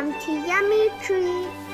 Come to Yummy Treats.